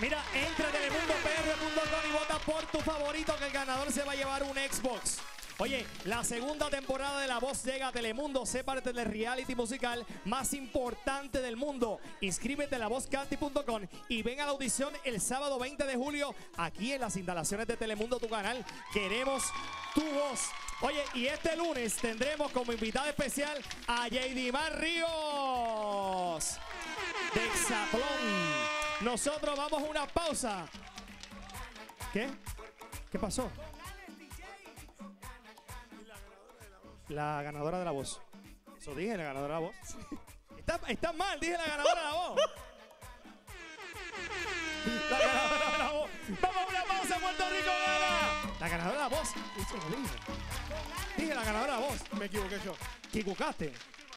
Mira, entra a TelemundoPR.com y vota por tu favorito, que el ganador se va a llevar un Xbox. Oye, la segunda temporada de La Voz llega a Telemundo. Sé parte del reality musical más importante del mundo. Inscríbete a lavozcanti.com y ven a la audición el sábado 20 de julio aquí en las instalaciones de Telemundo, tu canal. Queremos tu voz. Oye, y este lunes tendremos como invitada especial a JD Marrios de Xablón. Nosotros vamos a una pausa. ¿Qué? ¿Qué pasó? La ganadora de La Voz. Eso dije, la ganadora de La Voz. Está mal, dije la ganadora de La Voz. La ganadora de La Voz. Vamos a una pausa, Puerto Rico Gana. La ganadora de La Voz. Dije la ganadora de La Voz. Me equivoqué yo. ¿Te equivocaste?